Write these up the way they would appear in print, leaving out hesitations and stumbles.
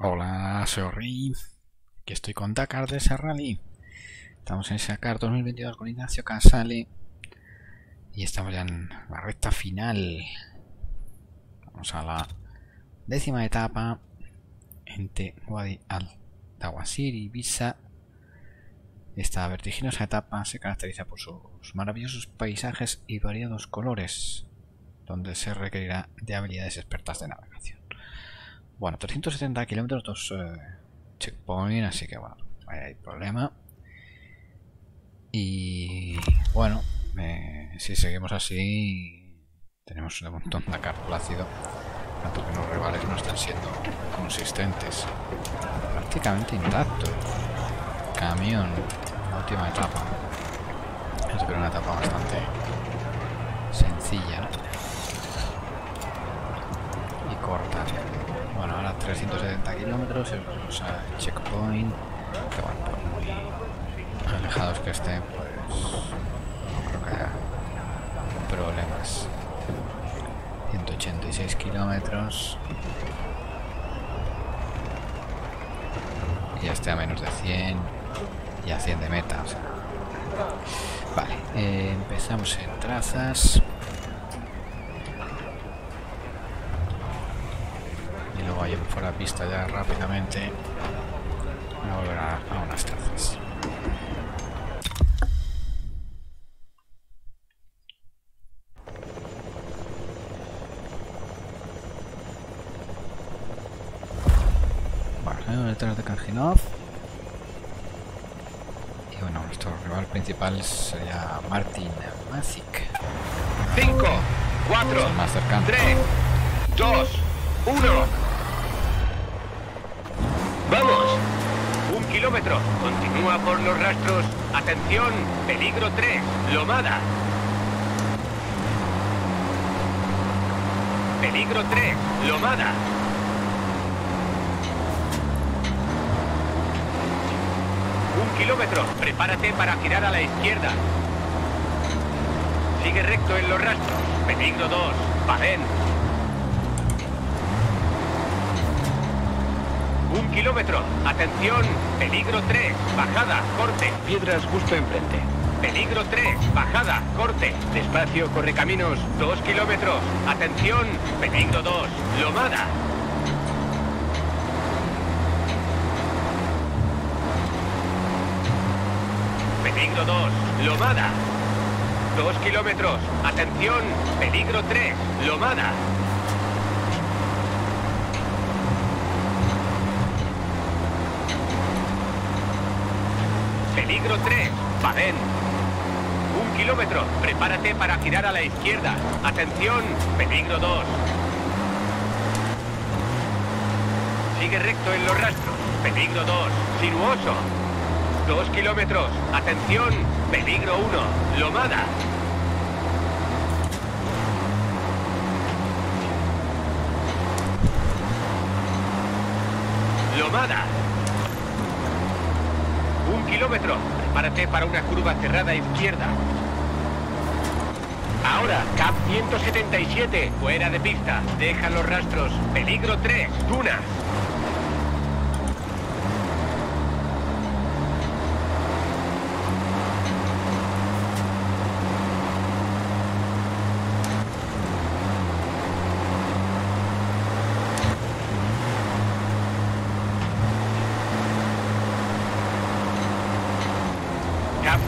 Hola, soy ORei, que estoy con Dakar Desert Rally. Estamos en Dakar 2022 con Ignacio Casale y estamos ya en la recta final. Vamos a la 10ª etapa entre Guadi al-Tawasir y Visa. Esta vertiginosa etapa se caracteriza por sus maravillosos paisajes y variados colores, donde se requerirá de habilidades expertas de navegación. Bueno, 370 kilómetros, 2 checkpoints, así que bueno, ahí hay problema. Y bueno, si seguimos así, tenemos un montón de Dakar plácido, tanto que los rivales no están siendo consistentes, prácticamente intactos. Camión, la última etapa. Espero una etapa bastante sencilla, ¿no? Y corta. Bueno, ahora 370 kilómetros, es el checkpoint, que bueno, por muy alejados que estén, pues no creo que haya problemas. 186 kilómetros. Ya esté a menos de 100 y a 100 de meta, o sea. Vale, empezamos en trazas y luego ahí fuera pista ya rápidamente voy a volver a unas trazas. Detrás de Karginov. Y bueno, nuestro rival principal sería Martin Macík. 5, 4, 3, 2, 1. ¡Vamos! 1 kilómetro. Continúa por los rastros. Atención, peligro 3, lomada. Peligro 3, lomada. Kilómetros, prepárate para girar a la izquierda. Sigue recto en los rastros. Peligro 2, Padén. 1 kilómetro, atención, peligro 3, bajada, corte. Piedras justo enfrente. Peligro 3, bajada, corte. Despacio, correcaminos, 2 kilómetros. Atención, peligro 2, lomada. 2, lomada. 2 kilómetros. Atención, peligro 3, lomada. 3, Padén. 1 kilómetro. Prepárate para girar a la izquierda. Atención, peligro 2. Sigue recto en los rastros. Peligro 2, sinuoso. 2 kilómetros. Atención, peligro 1, lomada. 1 kilómetro. Prepárate para una curva cerrada izquierda. Ahora, cap 177. Fuera de pista. Deja los rastros. Peligro 3, dunas.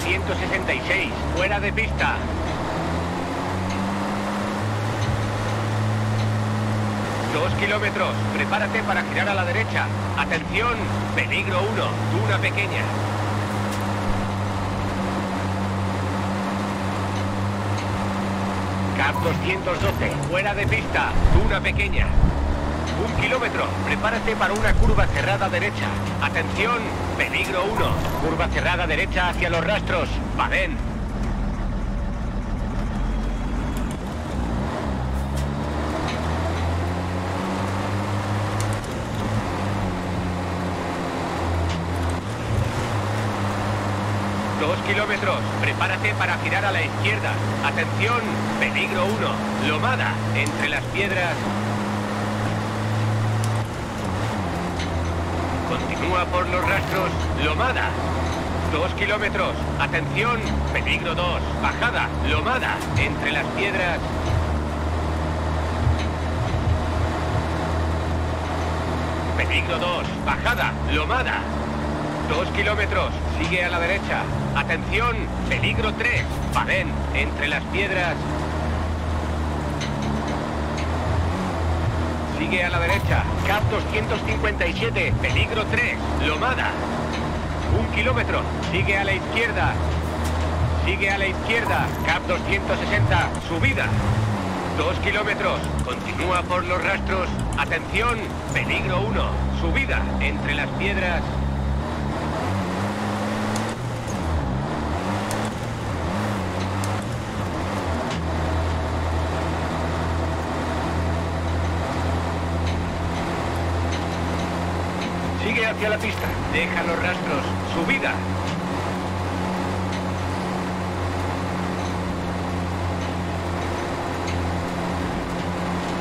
166, fuera de pista. Dos kilómetros, prepárate para girar a la derecha. Atención, peligro 1, duna pequeña. 212, fuera de pista, duna pequeña. 1 kilómetro, prepárate para una curva cerrada derecha. Atención, peligro 1. Curva cerrada derecha hacia los rastros. Padén. 2 kilómetros, prepárate para girar a la izquierda. Atención, peligro 1. Lomada, entre las piedras. continúa por los rastros Lomada. 2 kilómetros. Atención, peligro 2. Bajada, Lomada, entre las piedras. Peligro 2. Bajada, Lomada. 2 kilómetros. Sigue a la derecha. Atención, peligro 3. Pavén, entre las piedras. Sigue a la derecha, CAP 257, peligro 3, Lomada. 1 kilómetro, sigue a la izquierda. Sigue a la izquierda, CAP 260, subida. 2 kilómetros, continúa por los rastros. Atención, peligro 1, subida, entre las piedras. Hacia la pista, deja los rastros, subida.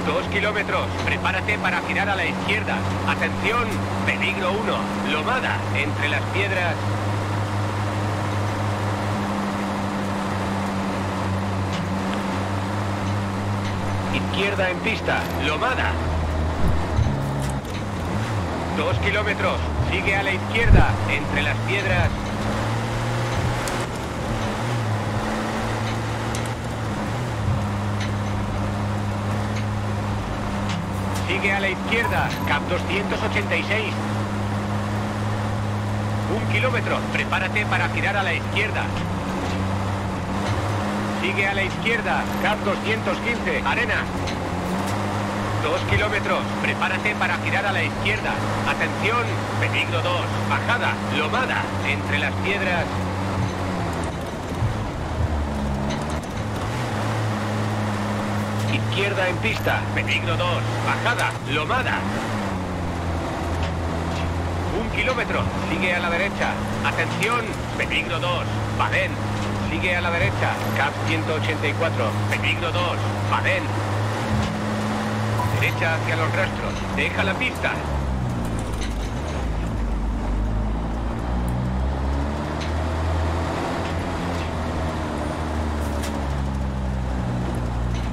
Dos kilómetros, prepárate para girar a la izquierda. Atención, peligro 1, Lomada, entre las piedras. Izquierda en pista, Lomada. 2 kilómetros, sigue a la izquierda, entre las piedras. Sigue a la izquierda, CAP 286. 1 kilómetro, prepárate para girar a la izquierda. Sigue a la izquierda, CAP 215, arena. 2 kilómetros, prepárate para girar a la izquierda. Atención, peligro 2, bajada, Lomada, entre las piedras. Izquierda en pista, peligro 2, bajada, Lomada. 1 kilómetro, sigue a la derecha. Atención, peligro 2, Badén. Sigue a la derecha, CAP 184, peligro 2, Badén. Derecha hacia los rastros. Deja la pista.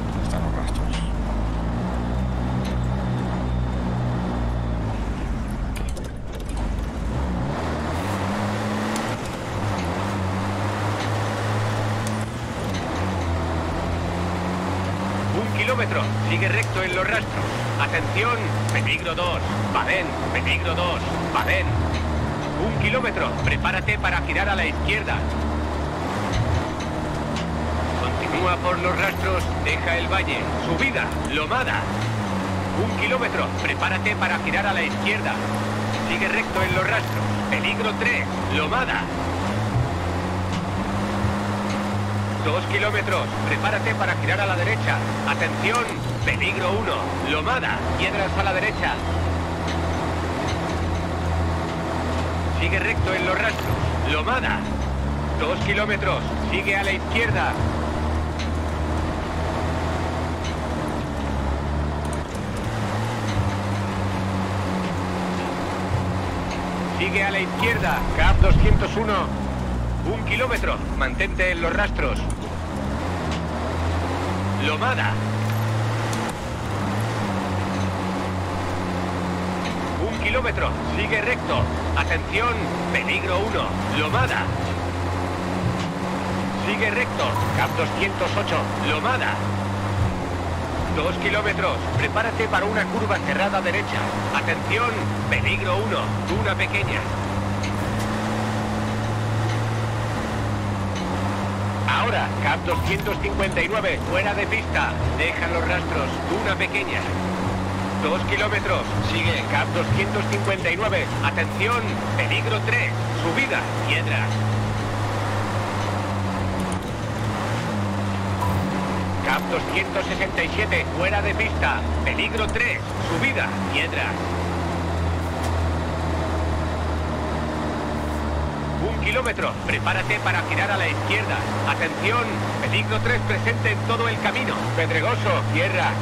¿Dónde están los rastros? Aquí. 1 kilómetro. Sigue recto en los rastros. Atención, peligro 2, Badén, peligro 2, Badén. 1 kilómetro, prepárate para girar a la izquierda. Continúa por los rastros, deja el valle, subida, Lomada. 1 kilómetro, prepárate para girar a la izquierda. Sigue recto en los rastros, peligro 3, Lomada. 2 kilómetros, prepárate para girar a la derecha. Atención, peligro 1, Lomada, piedras a la derecha. Sigue recto en los rastros, Lomada. 2 kilómetros, sigue a la izquierda. Sigue a la izquierda, CAP 201. 1 kilómetro, mantente en los rastros. Lomada. 1 kilómetro, sigue recto. Atención, peligro 1, Lomada. Sigue recto, CAP 208, Lomada. 2 kilómetros, prepárate para una curva cerrada derecha. Atención, peligro 1, duna pequeña. Ahora, CAP 259, fuera de pista. Deja los rastros, duna pequeña. 2 kilómetros, sigue CAP 259, atención, peligro 3, subida, piedras. CAP 267, fuera de pista, peligro 3, subida, piedras. 1 kilómetro, prepárate para girar a la izquierda. Atención, peligro 3 presente en todo el camino. Pedregoso, tierra. 1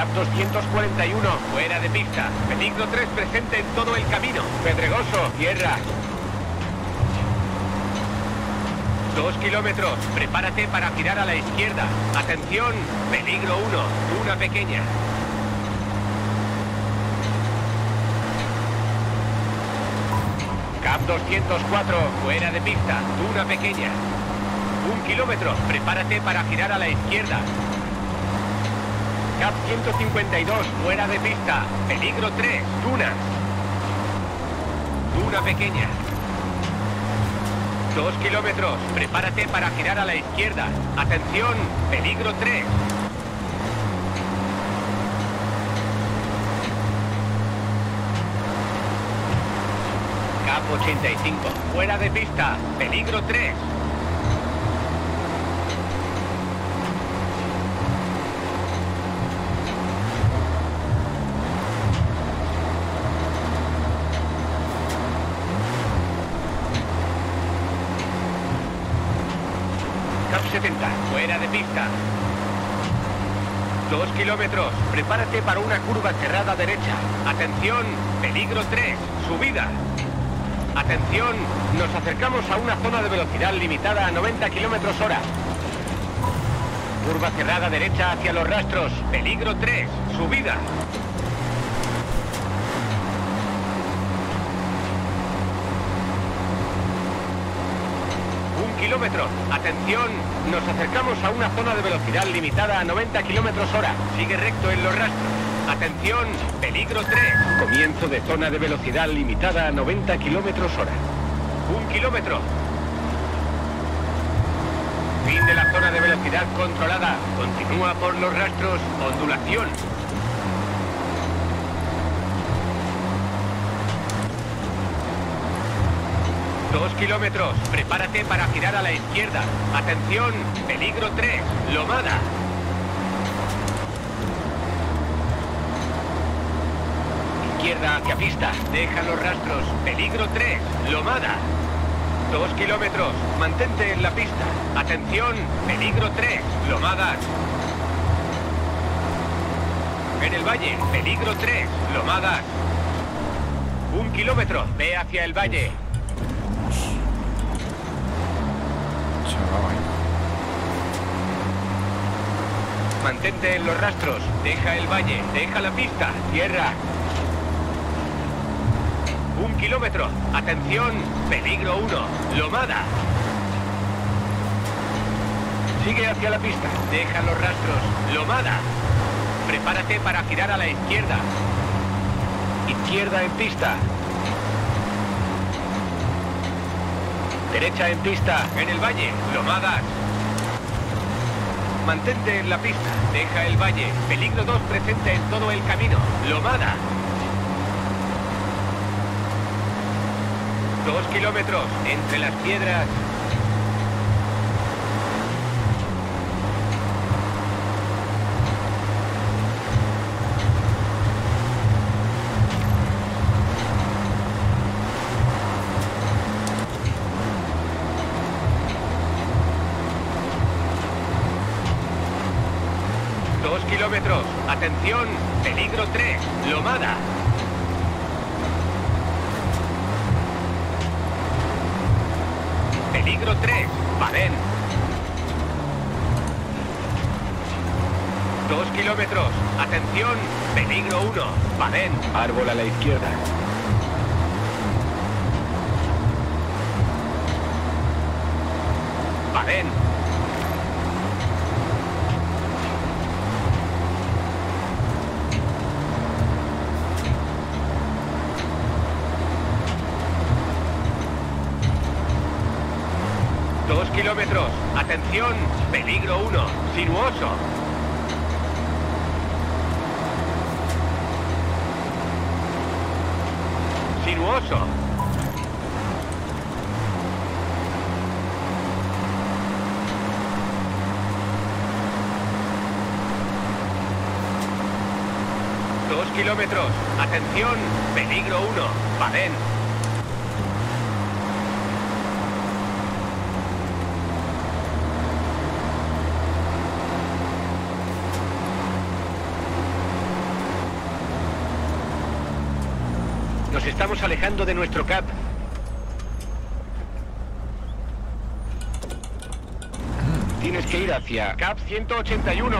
Cap 241, fuera de pista. Benigno 3 presente en todo el camino. Pedregoso, tierra. 2 kilómetros, prepárate para girar a la izquierda. Atención, peligro 1, una pequeña. Cap 204, fuera de pista, una pequeña. 1 kilómetro, prepárate para girar a la izquierda. Cap 152, fuera de pista, peligro 3, dunas. Duna pequeña. 2 kilómetros, prepárate para girar a la izquierda. Atención, peligro 3. Cap 85, fuera de pista, peligro 3. 70, fuera de pista. 2 kilómetros, prepárate para una curva cerrada derecha. Atención, peligro 3, subida. Atención, nos acercamos a una zona de velocidad limitada a 90 km/h. Curva cerrada derecha hacia los rastros, peligro 3, subida. 1 kilómetro. Atención, nos acercamos a una zona de velocidad limitada a 90 km/h. Sigue recto en los rastros. Atención, peligro 3. Comienzo de zona de velocidad limitada a 90 km/h. 1 kilómetro. Fin de la zona de velocidad controlada. Continúa por los rastros, ondulación. 2 kilómetros, prepárate para girar a la izquierda. Atención, peligro 3, lomada. 2 kilómetros hacia pista, deja los rastros, peligro 3, lomada. 2 kilómetros, mantente en la pista. Atención, peligro 3, lomadas. En el valle, peligro 3, lomadas. 1 kilómetro, ve hacia el valle. Mantente en los rastros, deja el valle, deja la pista, tierra. 1 kilómetro, atención, peligro 1, lomada. Sigue hacia la pista, deja los rastros, lomada. Prepárate para girar a la izquierda. Izquierda en pista. Derecha en pista, en el valle, lomadas. Mantente en la pista, deja el valle, peligro 2 presente en todo el camino, lomada. 2 kilómetros, entre las piedras. 2 kilómetros, atención, peligro 3, lomada. 3, Badén. 2 kilómetros, atención, peligro 1, Badén. Árbol a la izquierda. 2 kilómetros, atención, peligro 1, sinuoso. 2 kilómetros, atención, peligro 1, Badén. 2 Nos estamos alejando de nuestro cap. Tienes que ir hacia cap 181.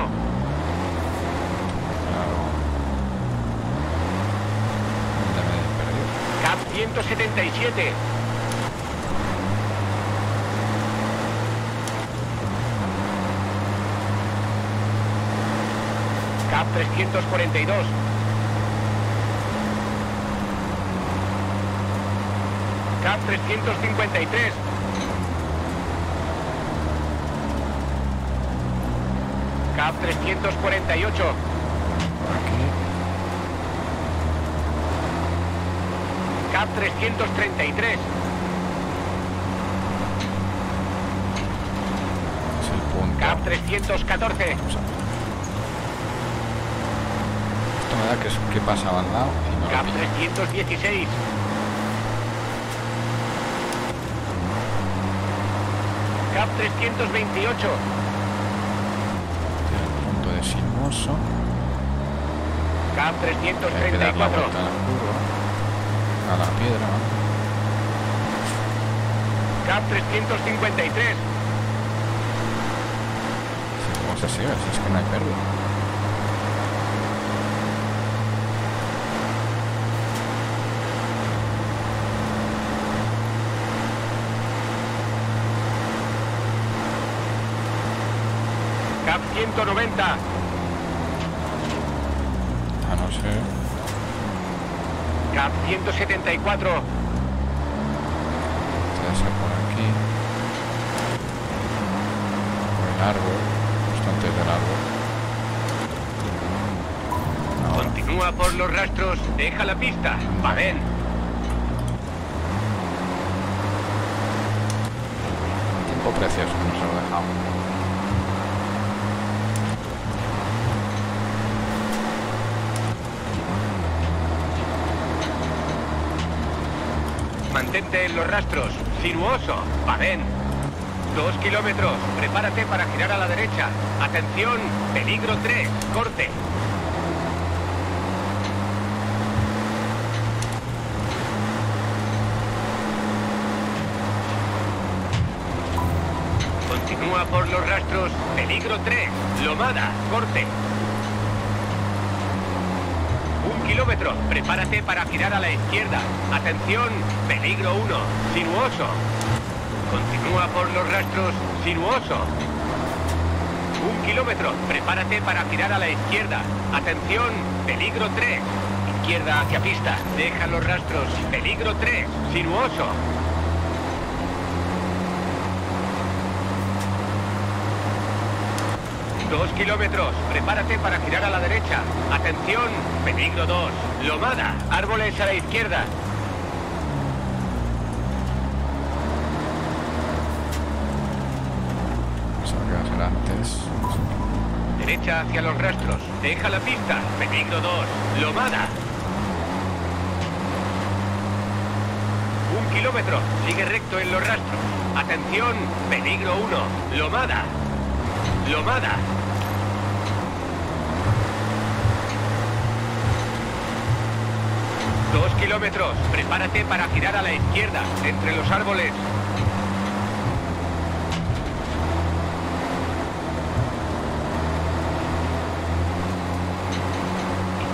Cap 177. Cap 342. Cap 353. Cap 348. Cap 333. Cap 314. ¿Qué pasaba al lado? Cap 316. Cap 328. Punto de sinuoso. Cap 334. A la piedra. Cap 353. ¿Cómo se sigue? Es que no hay pérdida. Cap 190. Ah, no sé. Cap 174. Por aquí. El árbol. Bastante del árbol. No. Continúa por los rastros. Deja la pista. Va bien. Tiempo precioso que nos lo dejamos. Mantente en los rastros, sinuoso, Baden. 2 kilómetros, prepárate para girar a la derecha. Atención, peligro 3, corte. Continúa por los rastros, peligro 3, lomada, corte. 1 kilómetro, prepárate para girar a la izquierda. Atención, peligro 1, sinuoso. Continúa por los rastros, sinuoso. 1 kilómetro, prepárate para girar a la izquierda. Atención, peligro 3. Izquierda hacia pista, deja los rastros, peligro 3, sinuoso. Dos kilómetros, prepárate para girar a la derecha. Atención, peligro 2, lomada, árboles a la izquierda. Salgas antes. Derecha hacia los rastros, deja la pista, peligro 2, lomada. 1 kilómetro, sigue recto en los rastros. Atención, peligro 1, lomada. Lomada. 2 kilómetros, prepárate para girar a la izquierda, entre los árboles.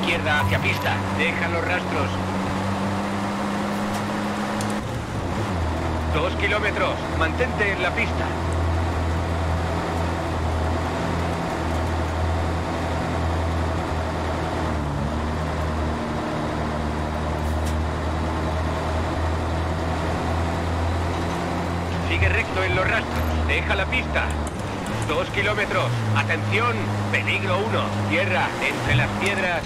Izquierda hacia pista, deja los rastros. 2 kilómetros, mantente en la pista. En los rastros, deja la pista. 2 kilómetros, atención, peligro 1, tierra entre las piedras.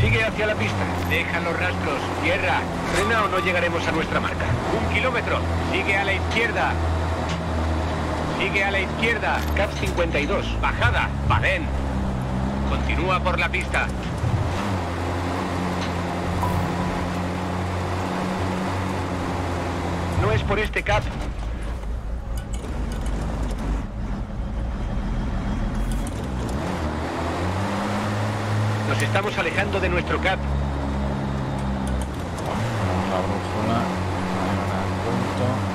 Sigue hacia la pista, deja los rastros, tierra, frena o no llegaremos a nuestra marca. 1 kilómetro, sigue a la izquierda. Sigue a la izquierda, cap 52, bajada, Baden. Continúa por la pista. Es por este cap. Nos estamos alejando de nuestro cap. La brújula.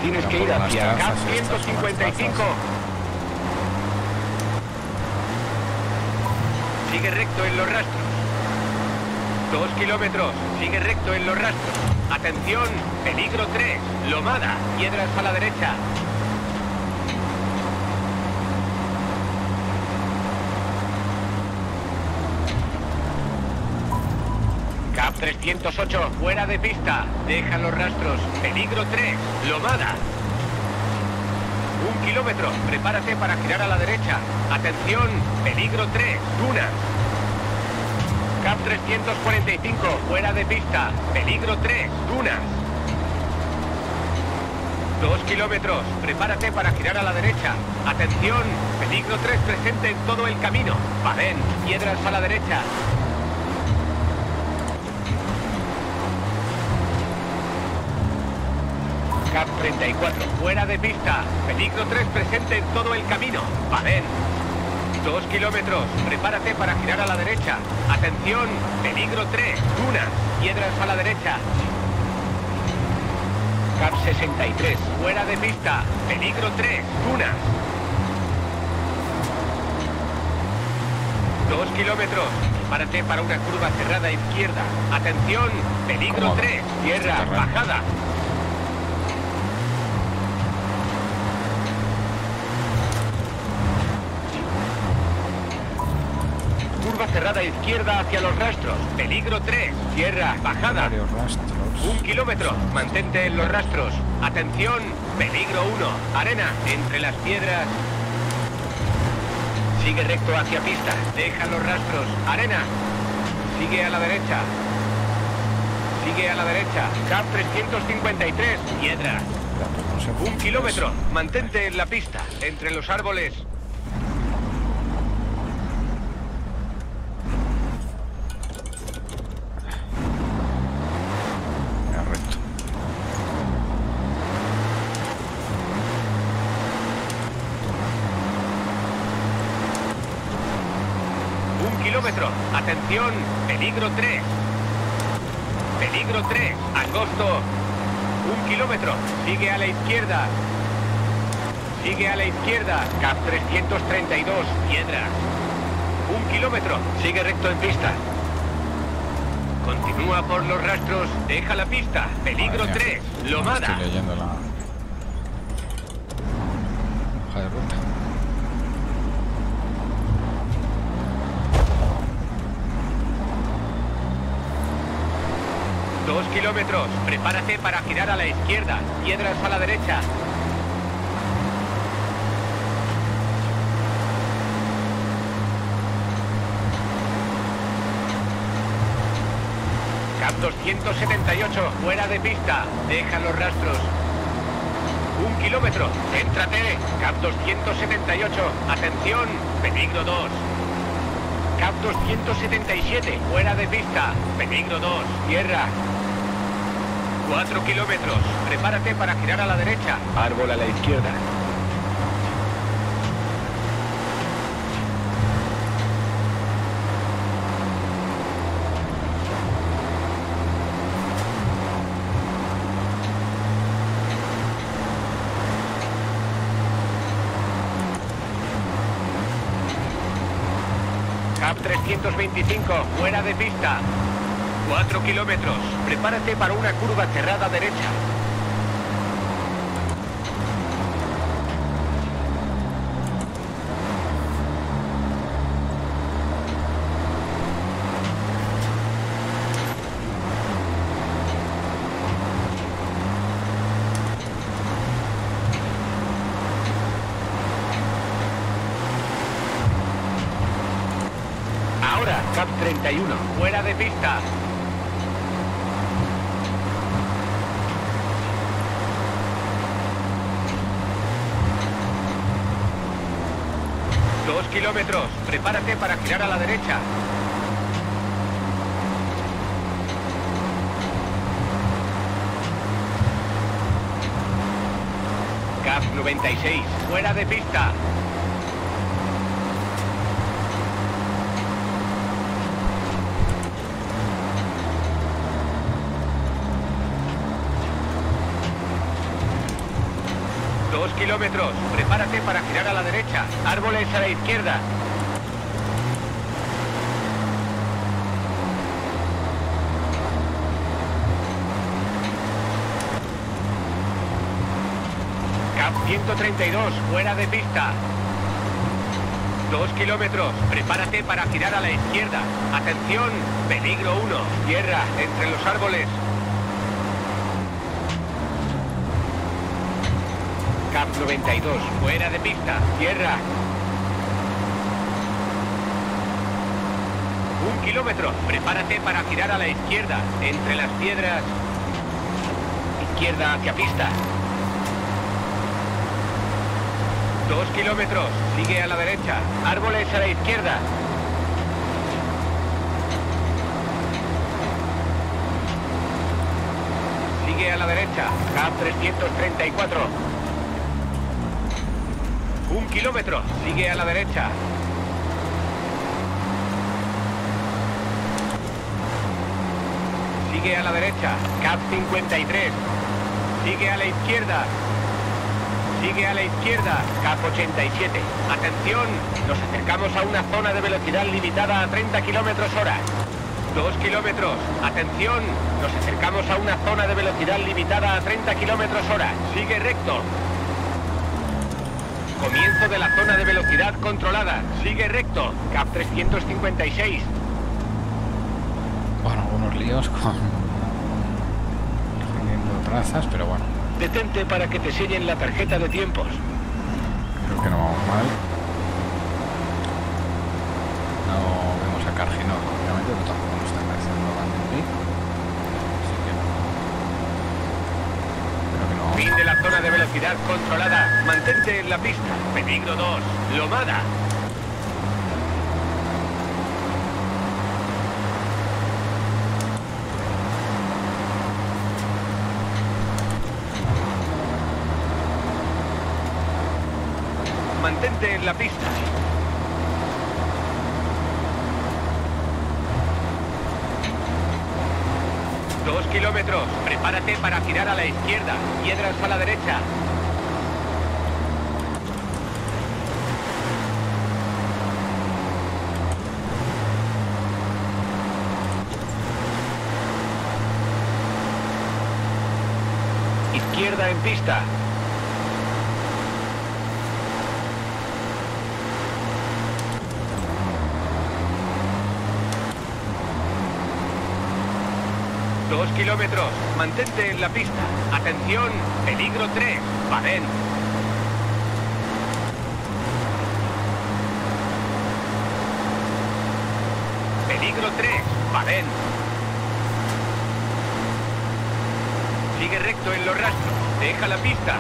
Tienes que ir hacia cap 155. Sigue recto en los rastros. 2 kilómetros. Sigue recto en los rastros. Atención, peligro 3. Lomada, piedras a la derecha. Cap 308, fuera de pista. Deja los rastros. Peligro 3. Lomada. 1 kilómetro. Prepárate para girar a la derecha. Atención, peligro 3. Dunas. Cap 345, fuera de pista. Peligro 3, dunas. 2 kilómetros, prepárate para girar a la derecha. Atención, peligro 3 presente en todo el camino. Badén, piedras a la derecha. Cap 34, fuera de pista. Peligro 3 presente en todo el camino. Badén. 2 kilómetros, prepárate para girar a la derecha. Atención, peligro 3, dunas, piedras a la derecha. Cap 63, fuera de pista, peligro 3, dunas. 2 kilómetros, prepárate para una curva cerrada izquierda. Atención, peligro 3, tierra, bajada. 2 kilómetros hacia los rastros, peligro 3, tierra, bajada. 1 kilómetro, mantente en los rastros. Atención, peligro 1, arena, entre las piedras. Sigue recto hacia pista, deja los rastros, arena. Sigue a la derecha. Sigue a la derecha, cap 353, piedras. 1 kilómetro, mantente en la pista, entre los árboles. Atención, peligro 3. Peligro 3, angosto. 1 kilómetro, sigue a la izquierda. Sigue a la izquierda, cap 332, piedras. 1 kilómetro, sigue recto en pista. Continúa por los rastros, deja la pista. Peligro 3, lomada. Estoy leyendo la hoja de ruta. Kilómetros, prepárate para girar a la izquierda, piedras a la derecha. Cap 278, fuera de pista, deja los rastros. 1 kilómetro, céntrate, cap 278, atención, peligro 2. Cap 277, fuera de pista, peligro 2, tierra. 4 kilómetros, prepárate para girar a la derecha. Árbol a la izquierda. Cap 325, fuera de pista. 4 kilómetros. Prepárate para una curva cerrada derecha. Ahora, cap 31. Fuera de pista. 2 kilómetros, prepárate para girar a la derecha. Cap 96, fuera de pista. 2 2 kilómetros. Prepárate para girar a la derecha. Árboles a la izquierda. Cap 132, fuera de pista. 2 kilómetros. Prepárate para girar a la izquierda. Atención, peligro 1. Tierra entre los árboles. Cap 92. Fuera de pista. Tierra. 1 kilómetro. Prepárate para girar a la izquierda. Entre las piedras. Izquierda hacia pista. 2 kilómetros. Sigue a la derecha. Árboles a la izquierda. Sigue a la derecha. Cap 334. 1 kilómetro. Sigue a la derecha. Sigue a la derecha. Cap 53. Sigue a la izquierda. Sigue a la izquierda, Cap 87. Atención, nos acercamos a una zona de velocidad limitada a 30 kilómetros hora. 2 kilómetros. Atención, nos acercamos a una zona de velocidad limitada a 30 kilómetros hora. Sigue recto. Comienzo de la zona de velocidad controlada. Sigue recto, Cap 356. Bueno, algunos líos con... defendiendo trazas, pero bueno. Detente para que te sellen la tarjeta de tiempos. Creo que no vamos mal. No vemos a Karginov, obviamente, pero tampoco nos están haciendo mal en mí. Así que no. Creo que no vamos mal. Fin de la zona de velocidad controlada. Mantente en la pista. Peligro 2. Lomada. Mantente en la pista. Dos kilómetros. Prepárate para girar a la izquierda. Piedras a la derecha. Izquierda en pista. Kilómetros, mantente en la pista. Atención, peligro 3, Baden. Peligro 3, Baden. Sigue recto en los rastros, deja la pista.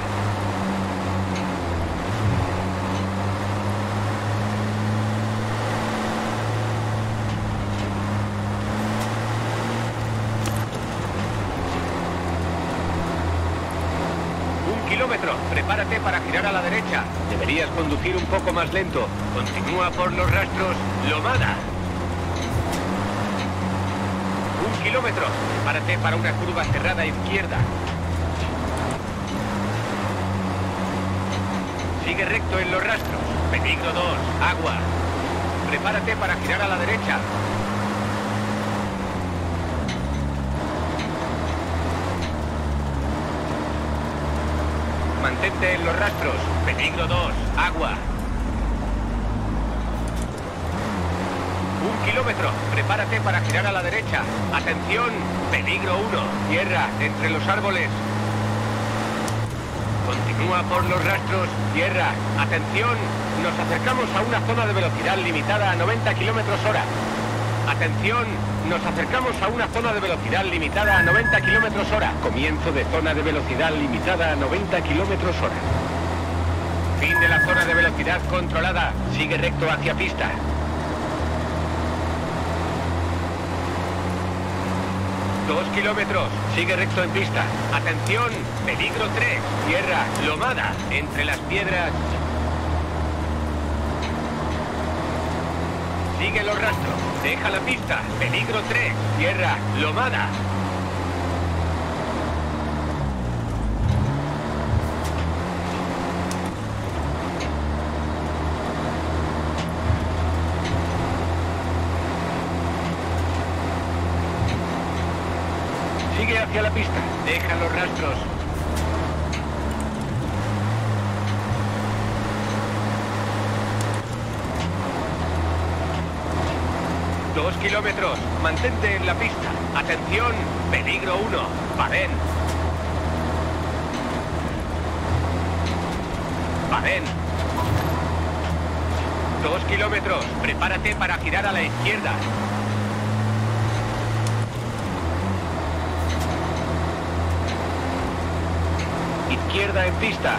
Prepárate para girar a la derecha. Deberías conducir un poco más lento. Continúa por los rastros. Lomada. 1 kilómetro. Prepárate para una curva cerrada izquierda. Sigue recto en los rastros. Peligro 2. Agua. Prepárate para girar a la derecha. Mantente en los rastros. Peligro 2. Agua. 1 kilómetro. Prepárate para girar a la derecha. Atención. Peligro 1. Tierra entre los árboles. Continúa por los rastros. Tierra. Atención. Nos acercamos a una zona de velocidad limitada a 90 kilómetros hora. Atención, nos acercamos a una zona de velocidad limitada a 90 kilómetros hora. Comienzo de zona de velocidad limitada a 90 kilómetros hora. Fin de la zona de velocidad controlada. Sigue recto hacia pista. Dos kilómetros. Sigue recto en pista. Atención, peligro 3. Tierra, lomada, entre las piedras. Sigue los rastros. Deja la pista. Peligro 3. Tierra. Lomada. hacia la pista. Deja los rastros. Dos kilómetros. Mantente en la pista. Atención, peligro 1. Bahrein. Bahrein. 2 kilómetros. Prepárate para girar a la izquierda. Izquierda en pista.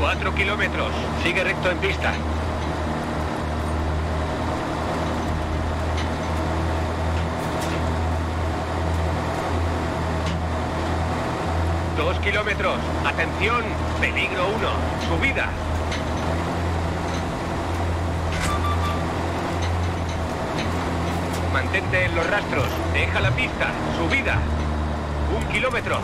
4 kilómetros. Sigue recto en pista. Kilómetros. Atención, peligro 1. Subida. Mantente en los rastros. Deja la pista. Subida. 1 kilómetro.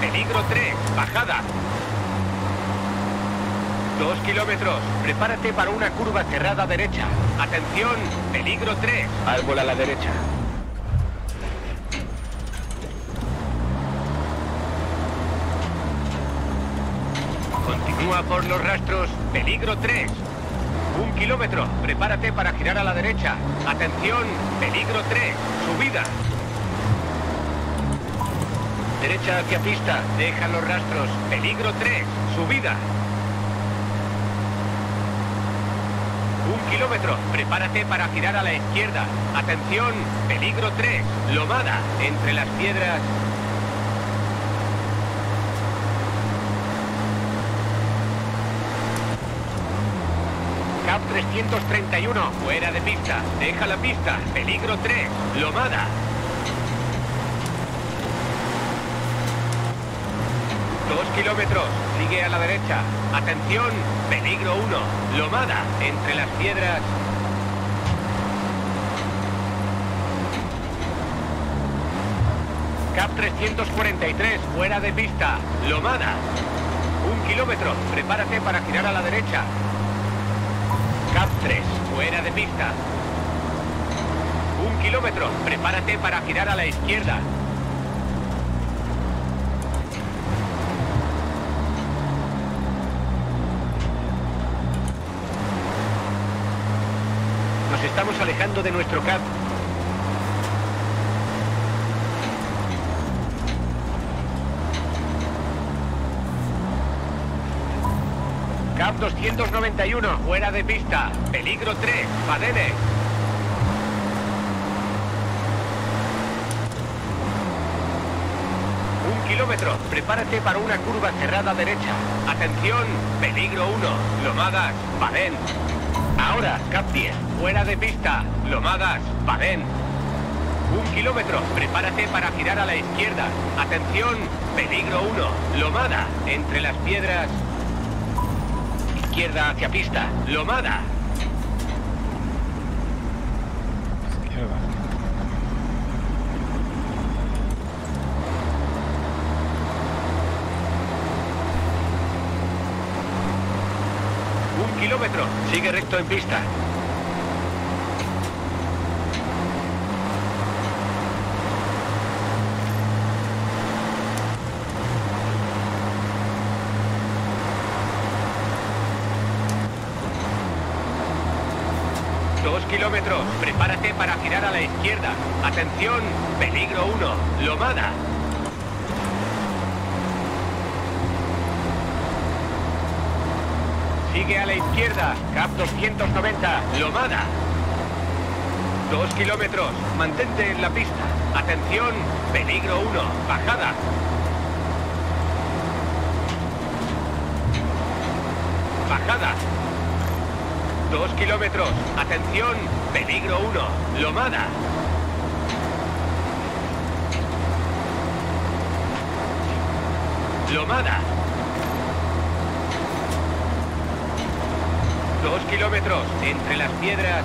Peligro 3. Bajada. 2 kilómetros. Prepárate para una curva cerrada derecha. Atención, peligro 3. Árbol a la derecha. 2 por los rastros, peligro 3. 1 kilómetro, prepárate para girar a la derecha. Atención, peligro 3, subida. Derecha hacia pista, deja los rastros, peligro 3, subida. 1 kilómetro, prepárate para girar a la izquierda. Atención, peligro 3, lomada entre las piedras. 331, fuera de pista, deja la pista, peligro 3, lomada. 2 kilómetros, sigue a la derecha, atención, peligro 1, lomada, entre las piedras. 343, fuera de pista, lomada. 1 kilómetro, prepárate para girar a la derecha. Cap 3, fuera de pista. 1 kilómetro, prepárate para girar a la izquierda. Nos estamos alejando de nuestro cap. Cap 291, fuera de pista, peligro 3, Padene. 1 kilómetro, prepárate para una curva cerrada derecha. Atención, peligro 1, lomadas, Padene. Ahora, Cap 10, fuera de pista, lomadas, Padene. 1 kilómetro, prepárate para girar a la izquierda. Atención, peligro 1, lomada, entre las piedras. Izquierda hacia pista, lomada. Izquierda. 1 kilómetro, sigue recto en pista. Kilómetros, prepárate para girar a la izquierda. Atención, peligro 1, lomada. 2 kilómetros a la izquierda, Cap 290, lomada. 2 kilómetros, mantente en la pista. Atención, peligro 1, bajada. 2 kilómetros, atención, peligro 1, lomada. 2 kilómetros, entre las piedras.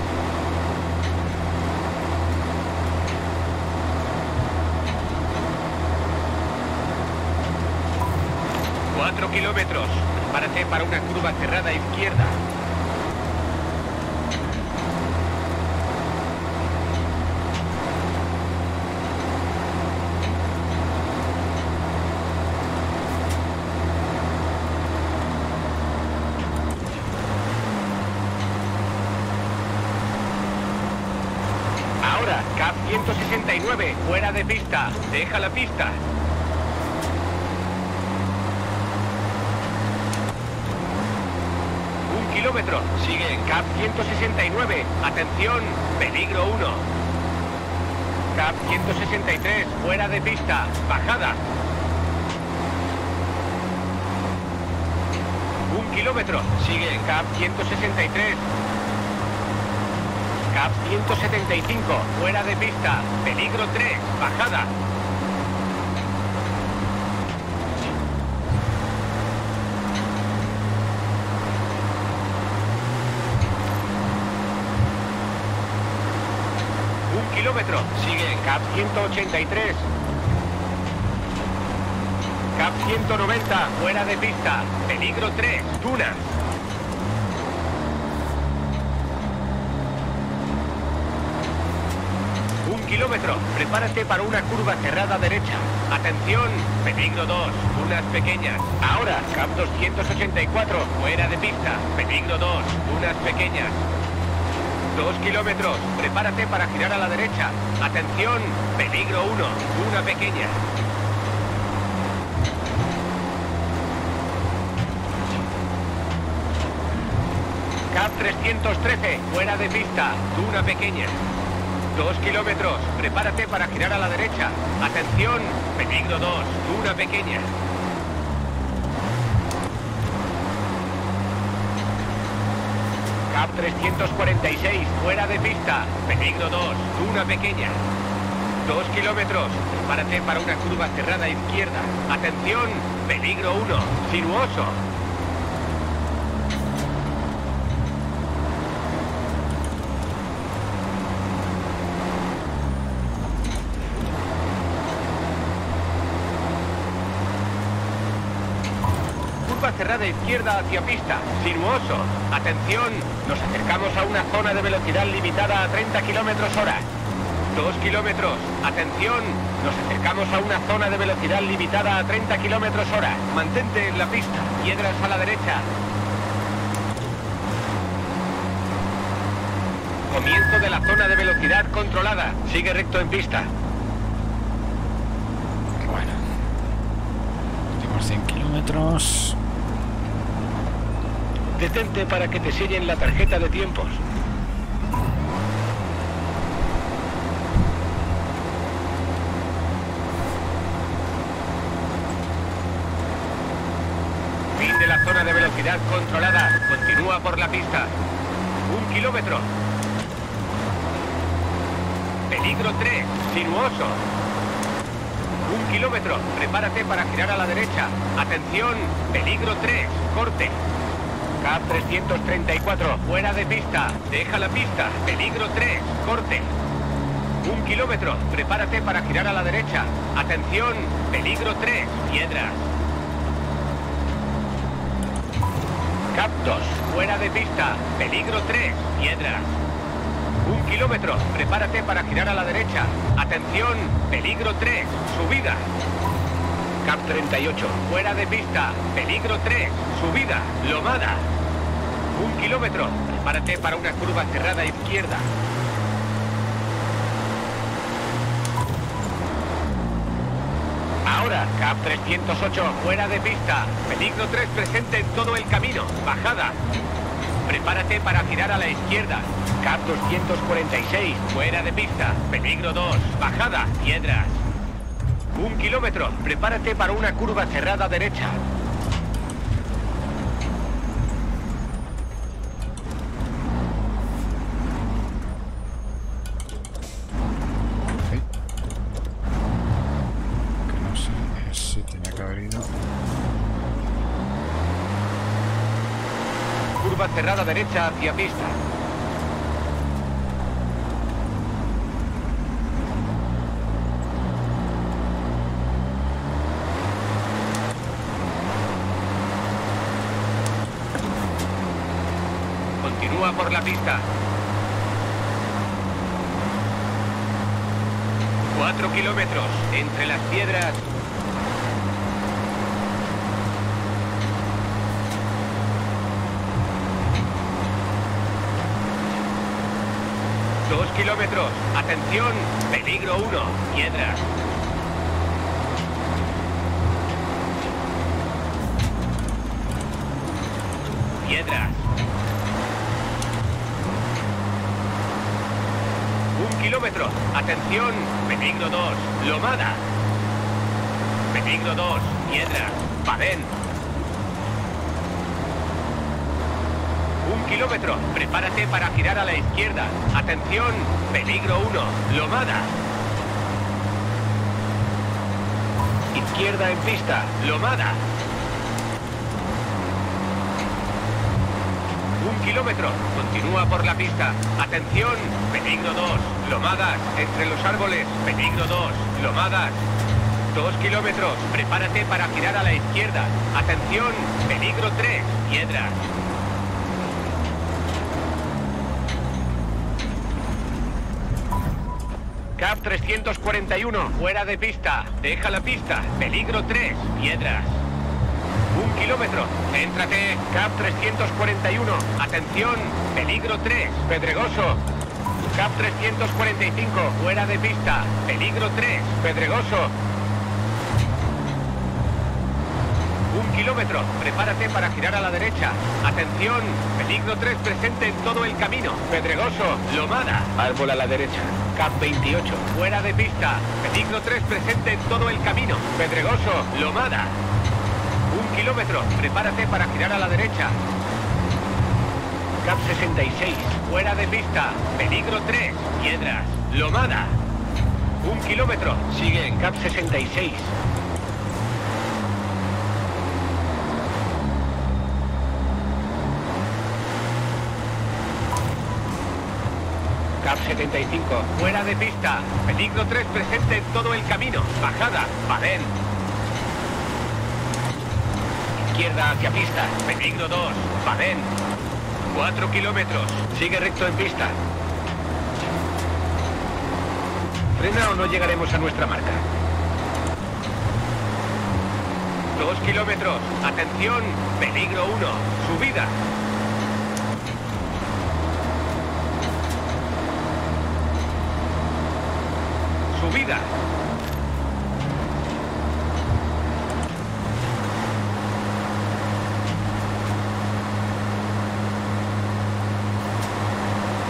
4 kilómetros, prepárate para una curva cerrada izquierda. 9, fuera de pista. Deja la pista. Un kilómetro. Sigue en Cap 169. Atención, peligro 1. Cap 163, fuera de pista. Bajada. Un kilómetro. Sigue en Cap 163. Cap 175, fuera de pista, peligro 3, bajada. Un kilómetro, sigue en Cap 183. Cap 190, fuera de pista, peligro 3, dunas. Kilómetro, prepárate para una curva cerrada derecha. Atención, peligro 2, dunas pequeñas. Ahora, Cap 284, fuera de pista, peligro 2, dunas pequeñas. 2 kilómetros, prepárate para girar a la derecha. Atención, peligro 1, duna pequeña. Cap 313, fuera de pista, duna pequeña. 2 kilómetros, prepárate para girar a la derecha. Atención, peligro 2, duna pequeña. Cap 346, fuera de pista, peligro 2, duna pequeña. 2 kilómetros, prepárate para una curva cerrada izquierda. Atención, peligro 1, sinuoso. 2 kilómetros. Izquierda hacia pista, sinuoso. Atención, nos acercamos a una zona de velocidad limitada a 30 km/h. 2 kilómetros, atención, nos acercamos a una zona de velocidad limitada a 30 km/h. Mantente en la pista, piedras a la derecha. Comienzo de la zona de velocidad controlada, sigue recto en pista. Bueno, últimos 100 kilómetros. Detente para que te sellen la tarjeta de tiempos. Fin de la zona de velocidad controlada. Continúa por la pista. 1 kilómetro. Peligro 3, sinuoso. 1 kilómetro. Prepárate para girar a la derecha. Atención, peligro 3, corte. Cap 334, fuera de pista, deja la pista, peligro 3, corte. 1 kilómetro, prepárate para girar a la derecha. Atención, peligro 3, piedras. Cap 2, fuera de pista, peligro 3, piedras. 1 kilómetro, prepárate para girar a la derecha. Atención, peligro 3, subida. Cap 38, fuera de pista, peligro 3, subida, lomada. 1 kilómetro, prepárate para una curva cerrada izquierda. Ahora, Cap 308, fuera de pista, peligro 3 presente en todo el camino, bajada. Prepárate para girar a la izquierda. Cap 246, fuera de pista, peligro 2, bajada, piedras. 1 kilómetro, prepárate para una curva cerrada derecha. Sí. Que no sé si tenía que haber ido. Curva cerrada derecha hacia pista. Por la pista. 4 kilómetros, entre las piedras. kilómetros. Atención, peligro 1, piedras. Piedras. 1 kilómetro. Atención, peligro 2, lomada. Peligro 2, piedras. Padén. 1 kilómetro. Prepárate para girar a la izquierda. Atención, peligro 1, lomada. Izquierda en pista, lomada. 1 kilómetro. Continúa por la pista. Atención, peligro 2, lomadas. Entre los árboles, peligro 2, lomadas. 2 kilómetros. Prepárate para girar a la izquierda. Atención, peligro 3, piedras. 341, fuera de pista, deja la pista, peligro 3, piedras. 1 kilómetro, céntrate, Cap 341, atención, peligro 3, pedregoso. Cap 345, fuera de pista, peligro 3, pedregoso. 1 kilómetro, prepárate para girar a la derecha. Atención, peligro 3 presente en todo el camino. Pedregoso, lomada. Árbol a la derecha, Cap 28. Fuera de pista, peligro 3 presente en todo el camino. Pedregoso, lomada. 1 kilómetro, prepárate para girar a la derecha. Cap 66. Fuera de pista, peligro 3, piedras, lomada. 1 kilómetro, sigue en Cap 66. 75. Fuera de pista. Peligro 3 presente en todo el camino. Bajada. Padén. Izquierda hacia pista. Peligro 2. Padén. 4 kilómetros. Sigue recto en pista. Frena o no llegaremos a nuestra marca. 2 kilómetros. Atención. Peligro 1. Subida.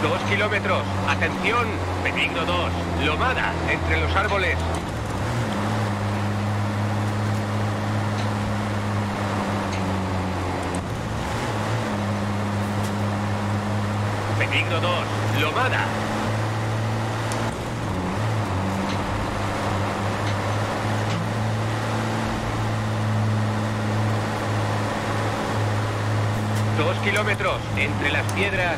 2 kilómetros, atención, peligro 2, lomada, entre los árboles. 2, lomada. 2 kilómetros, entre las piedras.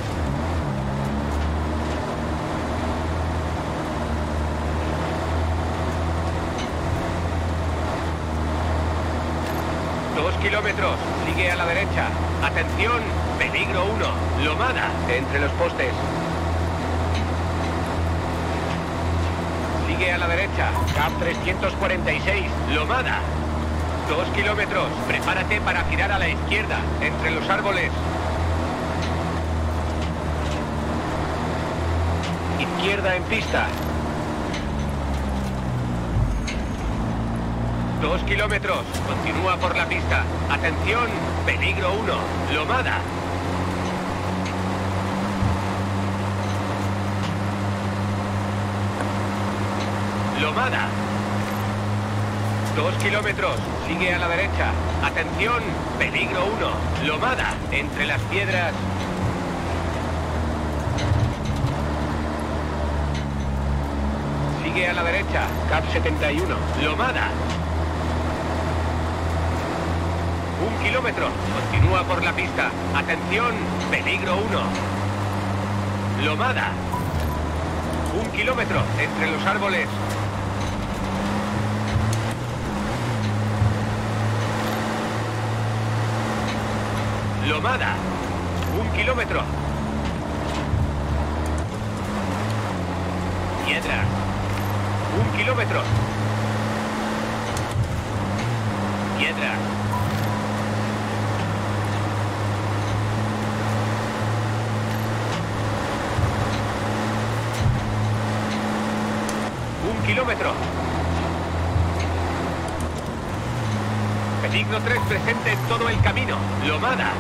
2 kilómetros, sigue a la derecha. Atención, peligro 1, lomada, entre los postes. Sigue a la derecha, Cap 346, lomada. 2 kilómetros, prepárate para girar a la izquierda, entre los árboles. Izquierda en pista. 2 kilómetros, continúa por la pista. Atención, peligro 1, lomada. 2 kilómetros, sigue a la derecha. Atención, peligro 1, lomada, entre las piedras. Sigue a la derecha, Cap 71, lomada. 1 kilómetro, continúa por la pista. Atención, peligro 1, lomada. 1 kilómetro, entre los árboles. 1 kilómetro. Piedra. 1 kilómetro. Piedra. kilómetro. Peligro 3 presente en todo el camino. Lomada.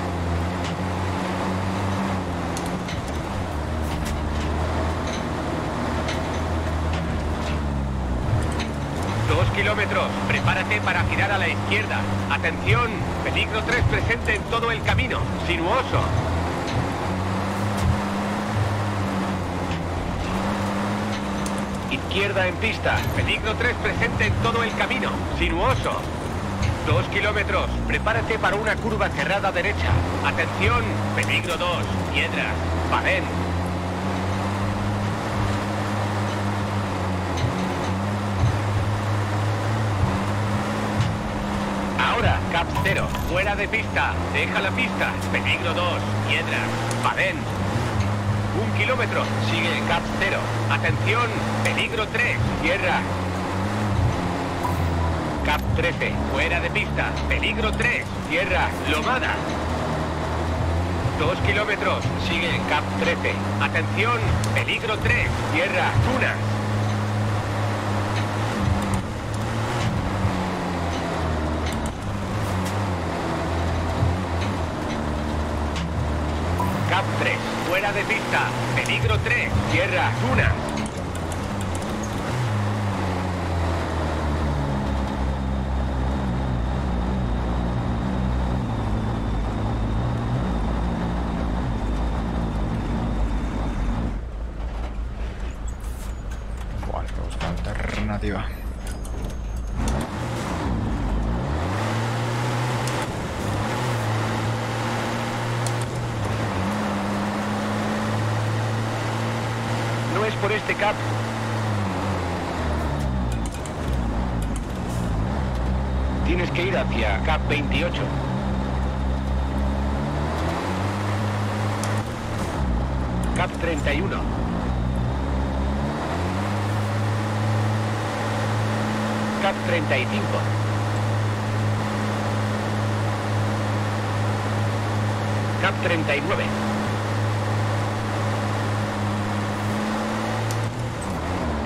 Kilómetros, prepárate para girar a la izquierda. Atención, peligro 3 presente en todo el camino, sinuoso. Izquierda en pista, peligro 3 presente en todo el camino, sinuoso. 2 kilómetros, prepárate para una curva cerrada derecha. Atención, peligro 2, piedras, pavén. Cap 0, fuera de pista, deja la pista, peligro 2, piedras, pavén. 1 kilómetro, sigue el Cap 0, atención, peligro 3, tierra. Cap 13, fuera de pista, peligro 3, tierra, lomada. 2 kilómetros, sigue el Cap 13, atención, peligro 3, tierra, dunas. 3, fuera de pista, peligro 3, tierra, dunas. 4, busca alternativa. Por este cap. Tienes que ir hacia cap 28. Cap 31. Cap 35. Cap 39.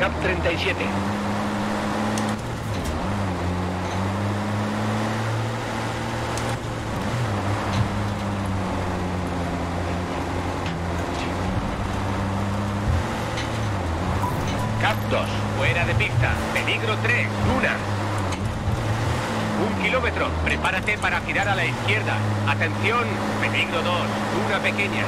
Cap 37. Cap 2, fuera de pista, peligro 3, dunas. 1 kilómetro, prepárate para girar a la izquierda. Atención, peligro 2, duna pequeña.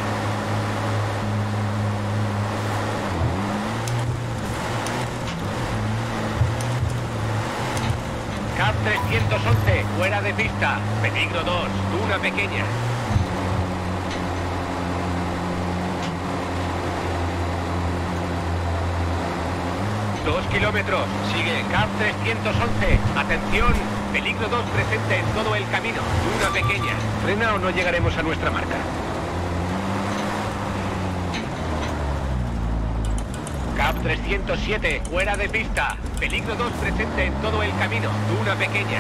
311, fuera de pista, peligro 2, duna pequeña. Dos kilómetros, sigue Cap 311, atención, peligro 2 presente en todo el camino, duna pequeña. Frena o no llegaremos a nuestra marca. Cap 307, fuera de pista, peligro 2 presente en todo el camino, duna pequeña.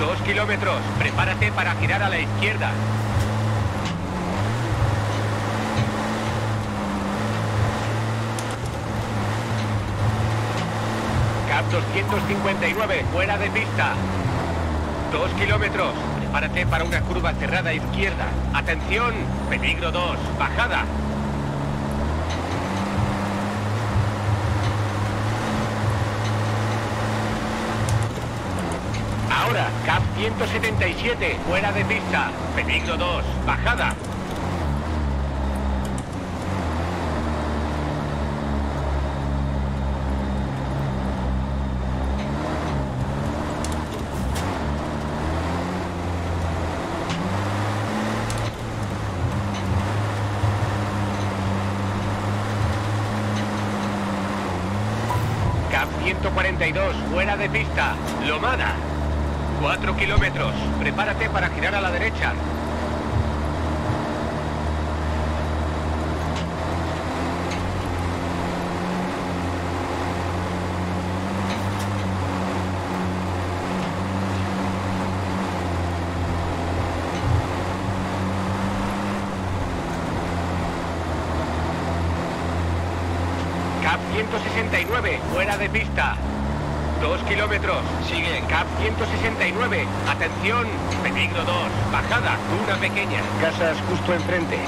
Dos kilómetros, prepárate para girar a la izquierda. Cap 259, fuera de pista. 2 kilómetros, prepárate para una curva cerrada izquierda. Atención, peligro 2, bajada. Ahora, Cap 177, fuera de pista. Peligro 2, bajada. 142, fuera de pista, lomada. 4 kilómetros, prepárate para girar a la derecha. Cap 169, fuera de pista. 2 kilómetros, sigue, Cap 169, atención, peligro 2, bajada, una pequeña. Casas justo enfrente.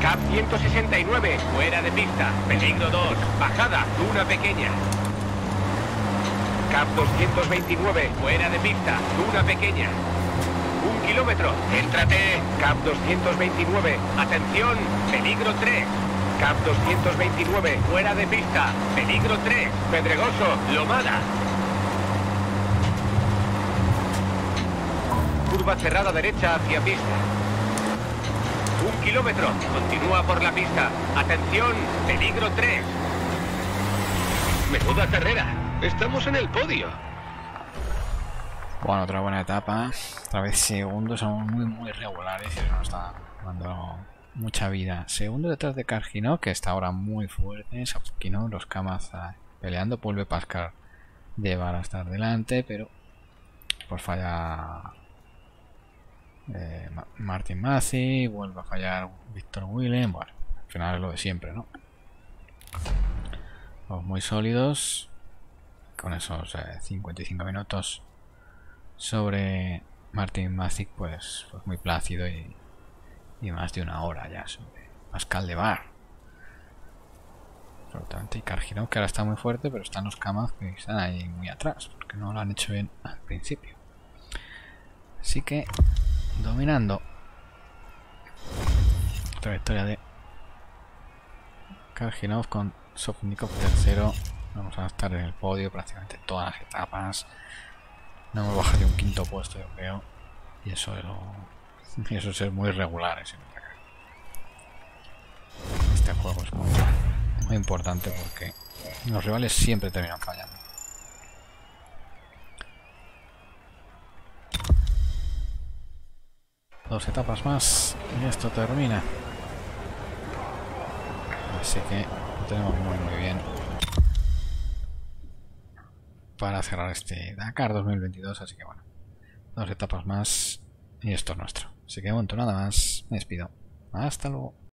Cap 169, fuera de pista, peligro 2, bajada, una pequeña. Cap 229, fuera de pista, una pequeña. 1 kilómetro, céntrate. Cap 229, atención, peligro 3. Cap 229, fuera de pista, peligro 3, pedregoso, lomada. Curva cerrada derecha hacia pista. 1 kilómetro, continúa por la pista, atención, peligro 3. Menuda carrera, estamos en el podio. Bueno, otra buena etapa, otra vez segundos, aún muy regulares, eso nos está dando mucha vida. Segundo detrás de Karginov, que está ahora muy fuerte, Safkino, los Kamaz peleando, vuelve Pascal Debar a estar delante, pero por falla Martin Mazzi, vuelve a fallar Víctor Willem, bueno, al final es lo de siempre, ¿no? Vamos muy sólidos, con esos 55 minutos. Sobre Martin Macík, pues muy plácido y más de una hora ya sobre Pascal Debar. Por lo tanto, y Karginov, que ahora está muy fuerte, pero están los Kamaz que están ahí muy atrás, porque no lo han hecho bien al principio. Así que, dominando trayectoria de Karginov con Sofnikov tercero. Vamos a estar en el podio prácticamente todas las etapas. No hemos bajado de un quinto puesto, yo creo, y eso es ser muy regular. Este juego es muy importante porque los rivales siempre terminan fallando. Dos etapas más y esto termina. Así que lo tenemos muy bien para cerrar este Dakar 2022, así que bueno, 2 etapas más y esto es nuestro. Así que bueno, nada más, me despido. Hasta luego.